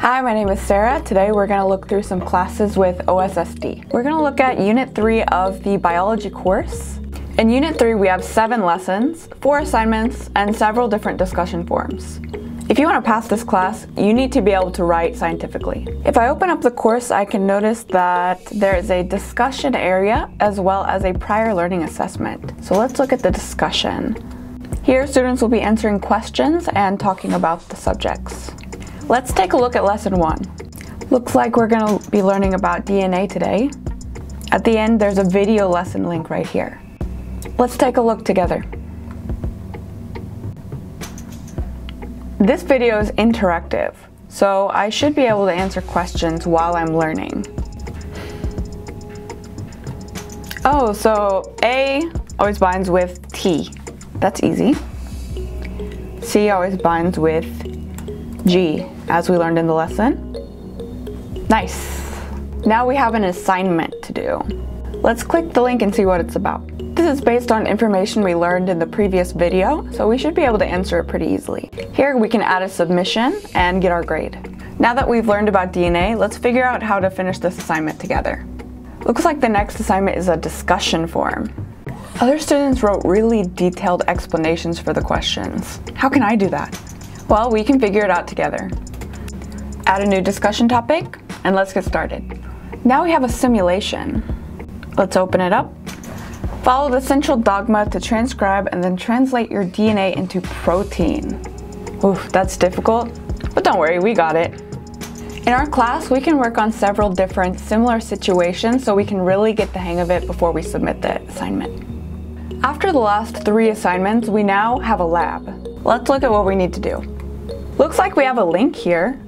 Hi, my name is Sarah. Today we're going to look through some classes with OSSD. We're going to look at Unit 3 of the Biology course. In Unit 3 we have 7 lessons, 4 assignments, and several different discussion forums. If you want to pass this class, you need to be able to write scientifically. If I open up the course, I can notice that there is a discussion area as well as a prior learning assessment. So let's look at the discussion. Here, students will be answering questions and talking about the subjects. Let's take a look at lesson 1. Looks like we're going to be learning about DNA today. At the end, there's a video lesson link right here. Let's take a look together. This video is interactive, so I should be able to answer questions while I'm learning. Oh, so A always binds with T. That's easy. C always binds with G, as we learned in the lesson. Nice! Now we have an assignment to do. Let's click the link and see what it's about. This is based on information we learned in the previous video, so we should be able to answer it pretty easily. Here we can add a submission and get our grade. Now that we've learned about DNA, let's figure out how to finish this assignment together. Looks like the next assignment is a discussion form. Other students wrote really detailed explanations for the questions. How can I do that? Well, we can figure it out together. Add a new discussion topic, and let's get started. Now we have a simulation. Let's open it up. Follow the central dogma to transcribe and then translate your DNA into protein. Oof, that's difficult, but don't worry, we got it. In our class, we can work on several different similar situations so we can really get the hang of it before we submit the assignment. After the last 3 assignments, we now have a lab. Let's look at what we need to do. Looks like we have a link here.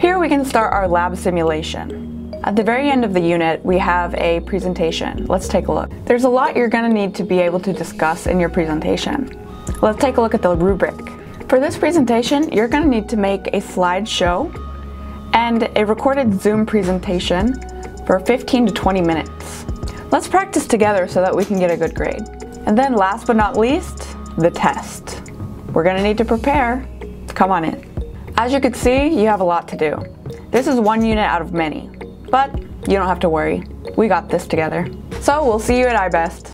Here we can start our lab simulation. At the very end of the unit, we have a presentation. Let's take a look. There's a lot you're going to need to be able to discuss in your presentation. Let's take a look at the rubric. For this presentation, you're going to need to make a slideshow and a recorded Zoom presentation for 15 to 20 minutes. Let's practice together so that we can get a good grade. And then last but not least, the test. We're going to need to prepare. Come on in. As you can see, you have a lot to do. This is one unit out of many. But you don't have to worry. We got this together. So we'll see you at iBest.